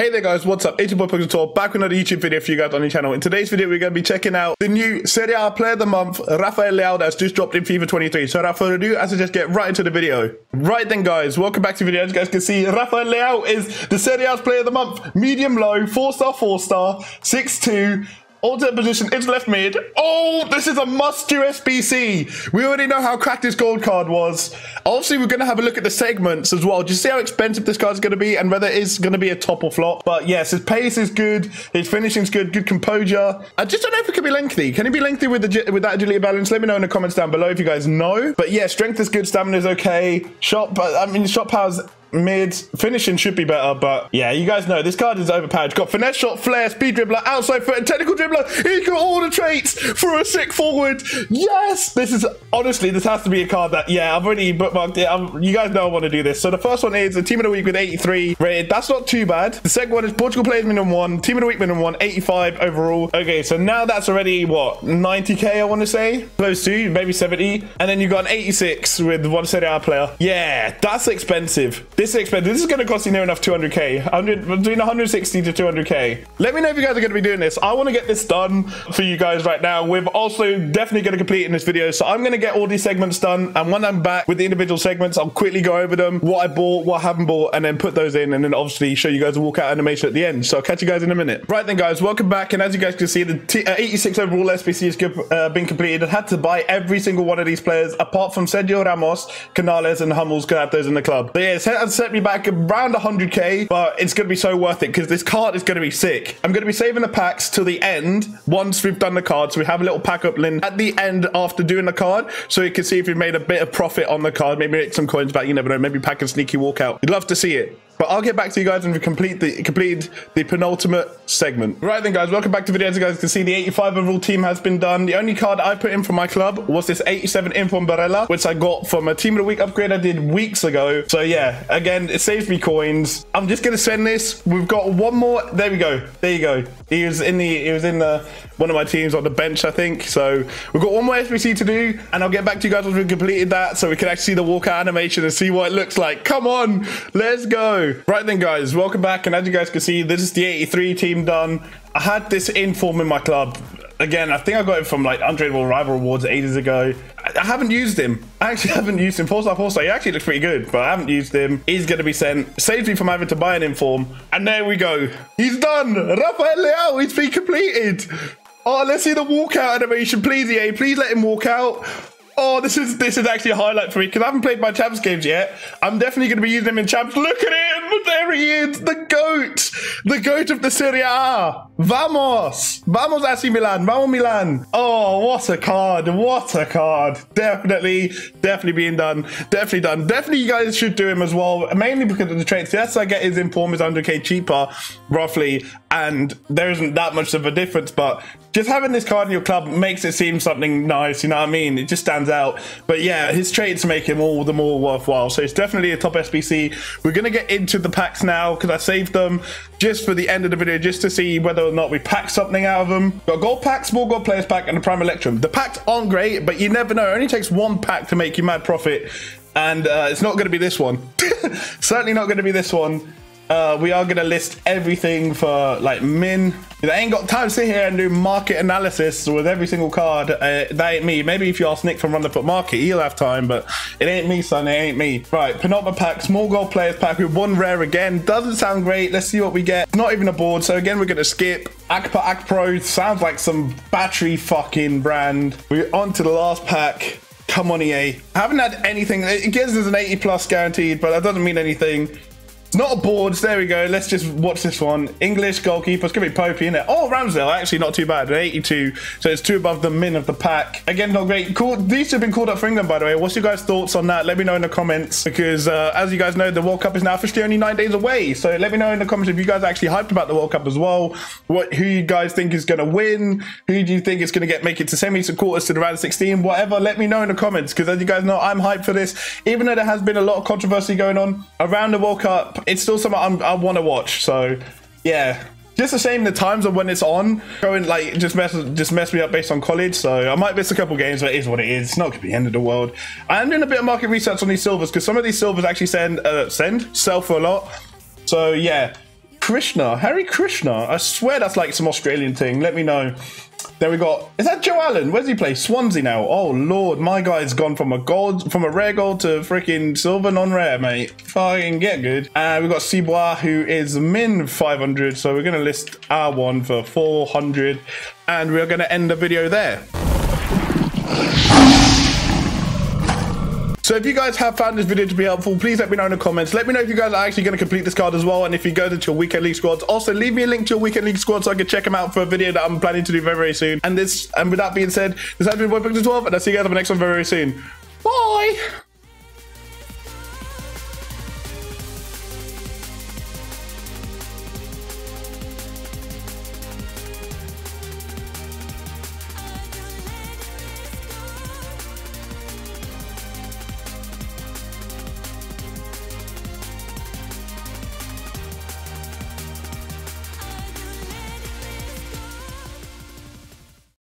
Hey there guys, what's up? It's your boy BoyPixy12 back with another YouTube video for you guys on the channel. In today's video, we're going to be checking out the new Serie A Player of the Month, Rafael Leao, that's just dropped in FIFA 23. So without further ado, I suggest get right into the video. Right then guys, welcome back to the video. As you guys can see, Rafael Leao is the Serie A's Player of the Month. Medium low, 4-star, 4-star, 6-2. Alternate position is left mid. Oh, this is a must to SBC. We already know how cracked this gold card was. Obviously, we're going to have a look at the segments as well. Just see how expensive this card's going to be and whether it's going to be a top or flop. But yes, his pace is good. His finishing's good. Good composure. I just don't know if it could be lengthy. Can it be lengthy with that agility balance? Let me know in the comments down below if you guys know. But yeah, strength is good. Stamina is okay. Shot power's mid. Finishing should be better, but yeah, you guys know this card is overpowered. It's got finesse shot, flare, speed dribbler, outside foot, and technical dribbler. He's got all the traits for a sick forward. Yes, this is honestly, this has to be a card that, yeah, I've already bookmarked it. You guys know I want to do this. So the first one is the team of the week with 83 rated. That's not too bad. The second one is Portugal players minimum 1, team of the week minimum 1, 85 overall. Okay, so now that's already what, 90k, I want to say, close to maybe 70. And then you got an 86 with one Serie A player. Yeah, that's expensive. This is expensive. This is going to cost you near enough 200k, between 160 to 200k. Let me know if you guys are going to be doing this. I want to get this done for you guys right now. We're also definitely going to complete in this video. So I'm going to get all these segments done. And when I'm back with the individual segments, I'll quickly go over them, what I bought, what I haven't bought, and then put those in. And then obviously show you guys a walkout animation at the end. So I'll catch you guys in a minute. Right then, guys, welcome back. And as you guys can see, the 86 overall SBC has been completed. I had to buy every single one of these players, apart from Sergio Ramos, Canales, and Hummels, because I have those in the club. But yeah, set me back around 100k, but it's gonna be so worth it because this card is gonna be sick. I'm gonna be saving the packs till the end once we've done the card, so we have a little pack up link at the end after doing the card, so you can see if we made a bit of profit on the card, maybe make some coins back. You never know, maybe pack a sneaky walkout. You'd love to see it. But I'll get back to you guys when we complete the penultimate segment. Right then, guys, welcome back to the video. As you guys can see, the 85 overall team has been done. The only card I put in for my club was this 87 Infombarella, which I got from a Team of the Week upgrade I did weeks ago. So yeah, again, it saves me coins. I'm just gonna send this. We've got one more. There we go. There you go. He was in one of my teams on the bench, I think. So we've got one more SBC to do, and I'll get back to you guys once we've completed that, so we can actually see the walkout animation and see what it looks like. Come on, let's go. Right then guys, welcome back, and as you guys can see, this is the 83 team done. I had this Inform in my club. Again, I think I got it from like Untradeable Rival Awards ages ago. I haven't used him. I actually haven't used him. 4-star, 4-star. He actually looks pretty good, but I haven't used him. He's going to be sent. Saves me from having to buy an Inform. And there we go. He's done. Rafael Leao, he's been completed. Oh, let's see the walkout animation. Please, EA, please let him walk out. Oh, this is actually a highlight for me because I haven't played my Champs games yet. I'm definitely going to be using him in Champs. Look at him! There he is! The GOAT! The GOAT of the Serie A! Vamos! Vamos AC Milan! Vamos Milan! Oh, what a card! What a card! Definitely being done. Definitely done. Definitely you guys should do him as well, mainly because of the traits. Yes, I get his Inform is 100k cheaper, roughly, and there isn't that much of a difference, but just having this card in your club makes it seem something nice, you know what I mean? It just stands out. But yeah, his traits make him all the more worthwhile. So it's definitely a top SBC. We're going to get into the packs now because I saved them just for the end of the video, just to see whether or not we pack something out of them. Got gold pack, small gold players pack, and a prime electrum. The packs aren't great, but you never know. It only takes one pack to make you mad profit. And it's not going to be this one. Certainly not going to be this one. We are going to list everything for like min. I ain't got time to sit here and do market analysis with every single card. That ain't me. Maybe if you ask Nick from Run the Foot Market, he'll have time, but it ain't me, son. It ain't me. Right, penultimate pack, small gold players pack with one rare again. Doesn't sound great. Let's see what we get. Not even a board. So again, we're going to skip. Akpro sounds like some battery fucking brand. We're on to the last pack. Come on, EA. I haven't had anything. It gives us an 80+ guaranteed, but that doesn't mean anything. Not a boards, there we go. Let's just watch this one. English goalkeeper, it's gonna be Popey, isn't it? Oh, Ramsdale, actually not too bad, an 82. So it's two above the min of the pack. Again, not great. Cool. These have been called up for England, by the way. What's your guys' thoughts on that? Let me know in the comments, because as you guys know, the World Cup is now officially only 9 days away. So let me know in the comments if you guys are actually hyped about the World Cup as well. Who you guys think is gonna win? Who do you think is gonna make it to semis, to quarters, to the round of 16? Whatever, let me know in the comments, because as you guys know, I'm hyped for this. Even though there has been a lot of controversy going on around the World Cup, it's still something I want to watch. So yeah, just a shame the times of when it's on going like just mess me up based on college. So I might miss a couple games, but it is what it is. It's not gonna be the end of the world. I am doing a bit of market research on these silvers because some of these silvers actually sell for a lot. So yeah, Krishna. Hare Krishna. I swear that's like some Australian thing. Let me know. There we got. Is that Joe Allen? Where's he play? Swansea now. Oh lord, my guy's gone from a gold, from a rare gold to freaking silver non-rare, mate. Fucking get good. We got Cibois, who is min 500. So we're gonna list our one for 400, and we're gonna end the video there. So if you guys have found this video to be helpful, please let me know in the comments. Let me know if you guys are actually going to complete this card as well, and if you go to your weekend league squads. Also, leave me a link to your weekend league squad so I can check them out for a video that I'm planning to do very, very soon. And with that being said, this has been BoyPixy12, and I'll see you guys on the next one very, very soon. Bye!